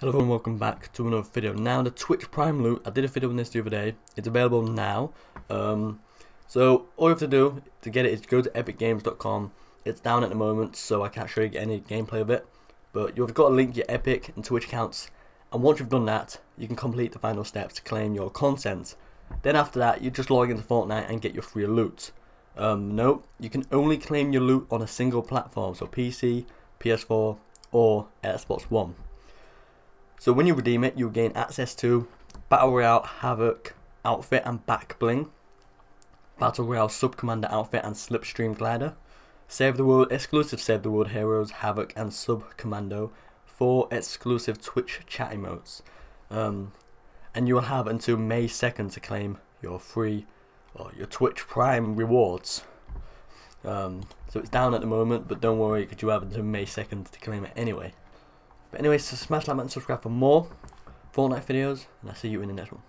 Hello everyone, welcome back to another video. Now the Twitch Prime loot, I did a video on this the other day, it's available now. So all you have to do to get it is go to EpicGames.com. It's down at the moment, so I can't show you any gameplay of it. But you've got to link your Epic and Twitch accounts, and once you've done that, you can complete the final steps to claim your content. Then after that, you just log into Fortnite and get your free loot. Note, you can only claim your loot on a single platform, so PC, PS4 or Xbox One. So when you redeem it, you'll gain access to Battle Royale Havoc outfit and back bling, Battle Royale Sub Commander outfit and Slipstream glider, Save the World exclusive Save the World heroes Havoc and Sub Commando, 4 exclusive Twitch chat emotes, and you will have until May 2nd to claim your free or your Twitch Prime rewards. So it's down at the moment, but don't worry, because you have until May 2nd to claim it anyway. But anyway, so smash like and subscribe for more Fortnite videos, and I'll see you in the next one.